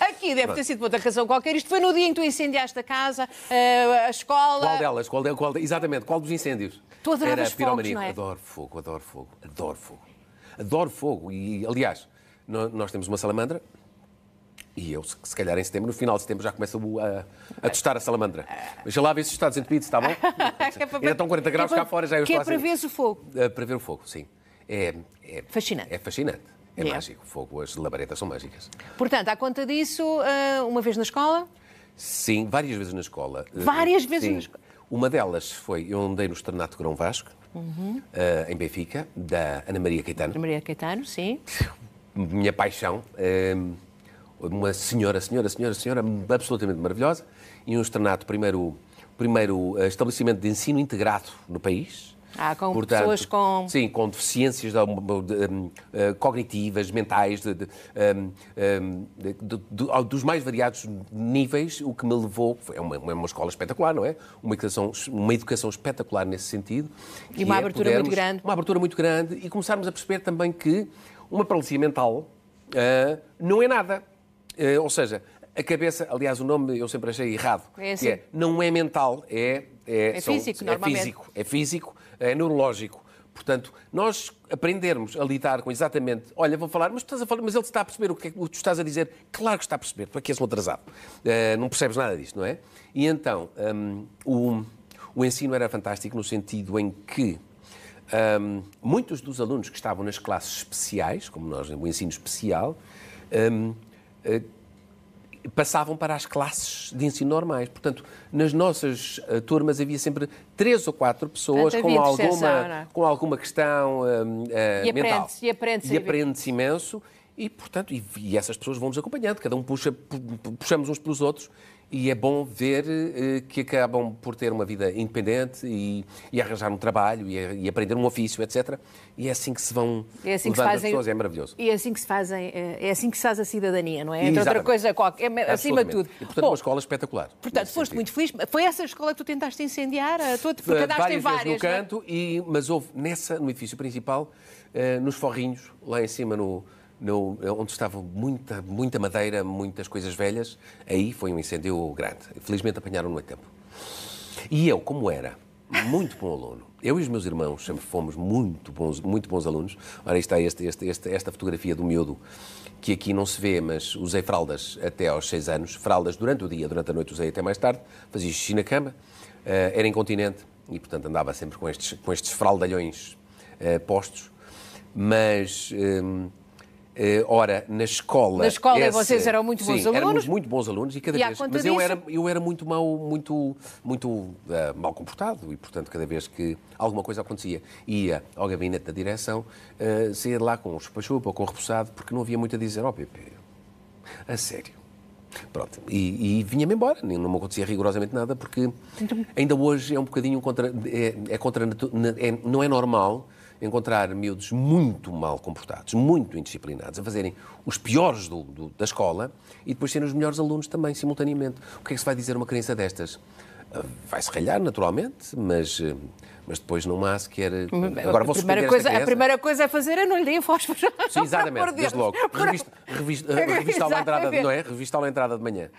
Aqui deve ter sido por outra razão qualquer. Isto foi no dia em que tu incendiaste a casa, a escola... Qual delas? Exatamente, qual dos incêndios? Tu adoravas fogos, não é? Adoro fogo. E, aliás, nós temos uma salamandra. E eu, se calhar, em setembro, no final de setembro, já começo a testar a salamandra. Deixa lá ver se os Estados Unidos, está bom? Ainda estão 40 graus cá fora, já eu estou a dizer. Que é prever o fogo. Prever o fogo, sim. É fascinante. É fascinante. É mágico. O fogo, as labaredas são mágicas. Portanto, à conta disso, uma vez na escola? Sim, várias vezes na escola. Várias vezes na escola? Uma delas foi, eu andei no Externato Grão Vasco, em Benfica, da Ana Maria Caetano. Ana Maria Caetano, sim. Minha paixão. Uma senhora absolutamente maravilhosa, e um externato, primeiro estabelecimento de ensino integrado no país. Com portanto, pessoas com... Sim, com deficiências cognitivas, mentais, dos mais variados níveis, o que me levou... É uma escola espetacular, não é? Uma educação espetacular nesse sentido. E uma abertura muito grande. Uma abertura muito grande, e começarmos a perceber também que uma paralisia mental não é nada. Ou seja, a cabeça, aliás, o nome eu sempre achei errado. É assim. Não é mental, é físico, é neurológico. Portanto, nós aprendermos a lidar com exatamente... Olha, vou falar, mas ele está a perceber o que é que tu estás a dizer. Claro que está a perceber, tu é que és um atrasado. Não percebes nada disto, não é? E então, o ensino era fantástico no sentido em que muitos dos alunos que estavam nas classes especiais, como nós, o ensino especial... passavam para as classes de ensino normais. Portanto, nas nossas turmas havia sempre 3 ou 4 pessoas com alguma questão mental. E aprende-se imenso. E, portanto, essas pessoas vão-nos acompanhando. Cada um puxamos uns pelos outros. E é bom ver que acabam por ter uma vida independente e arranjar um trabalho e aprender um ofício, etc. E é assim que se vão levando as pessoas. É maravilhoso. E é assim que se fazem, é assim que se faz a cidadania, não é? Entre outra coisa, acima de tudo. E, portanto, uma escola espetacular. Portanto, foste muito feliz. Foi essa escola que tu tentaste incendiar? Porque andaste em várias. No canto, mas houve nessa, no edifício principal, nos forrinhos, lá em cima onde estava muita madeira, muitas coisas velhas, aí foi um incêndio grande. Felizmente apanharam-no a tempo. E eu, como era muito bom aluno, eu e os meus irmãos sempre fomos muito bons alunos. Ora, está esta fotografia do miúdo, que aqui não se vê, mas usei fraldas até aos 6 anos. Fraldas durante o dia, durante a noite usei até mais tarde. Fazia xixi na cama, era incontinente e, portanto, andava sempre com estes fraldalhões postos. Mas... Ora, na escola vocês eram muito bons alunos? Éramos muito bons alunos e cada vez... Mas eu era muito mal comportado e, portanto, cada vez que alguma coisa acontecia, ia ao gabinete da direção, saía de lá com um chupa-chupa, com um repousado, porque não havia muito a dizer. Pepe, a sério. Pronto, e vinha-me embora, não me acontecia rigorosamente nada, porque ainda hoje é um bocadinho não é normal encontrar miúdos muito mal comportados, muito indisciplinados, a fazerem os piores da escola e depois serem os melhores alunos também, simultaneamente. O que é que se vai dizer a uma criança destas? Vai-se ralhar, naturalmente, mas depois não há sequer... Agora vou suspender esta criança. A primeira coisa a fazer é não lhe deem fósforos. Sim, exatamente, desde logo. Revista à entrada de manhã.